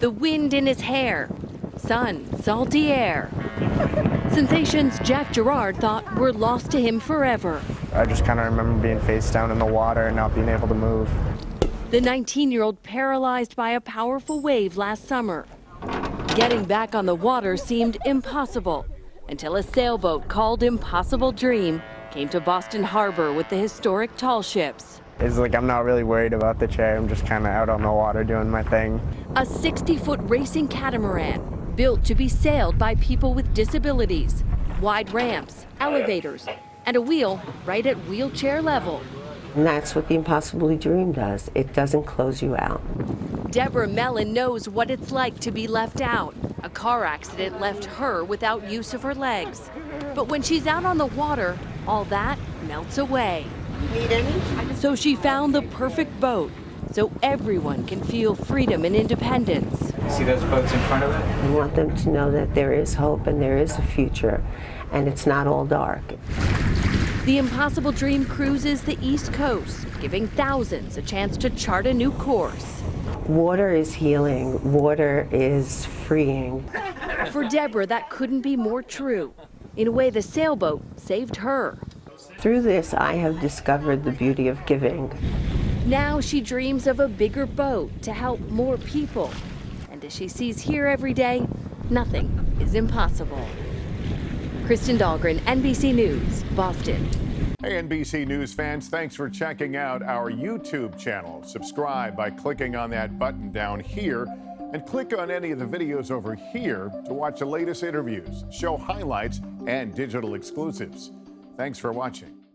the wind in his hair, sun, salty air. Sensations Jack Gerard thought were lost to him forever. I just kind of remember being face down in the water and not being able to move. The 19-year-old paralyzed by a powerful wave last summer. Getting back on the water seemed impossible until a sailboat called Impossible Dream came to Boston Harbor with the historic tall ships. It's like I'm not really worried about the chair, I'm just kind of out on the water doing my thing. A 60-foot racing catamaran built to be sailed by people with disabilities. Wide ramps, elevators, and a wheel right at wheelchair level. And that's what the Impossible Dream does. It doesn't close you out. Deborah Mellon knows what it's like to be left out. A car accident left her without use of her legs. But when she's out on the water, all that melts away. Need any? So she found the perfect boat so everyone can feel freedom and independence. You see those boats in front of it? We want them to know that there is hope and there is a future, and it's not all dark. The Impossible Dream cruises the East Coast, giving thousands a chance to chart a new course. Water is healing. Water is freeing. For Deborah, that couldn't be more true. In a way, the sailboat saved her. Through this, I have discovered the beauty of giving. Now she dreams of a bigger boat to help more people. And as she sees here every day, nothing is impossible. Kristen Dahlgren, NBC News, Boston. Hey, NBC News fans, thanks for checking out our YouTube channel. Subscribe by clicking on that button down here, and click on any of the videos over here to watch the latest interviews, show highlights, and digital exclusives. Thanks for watching.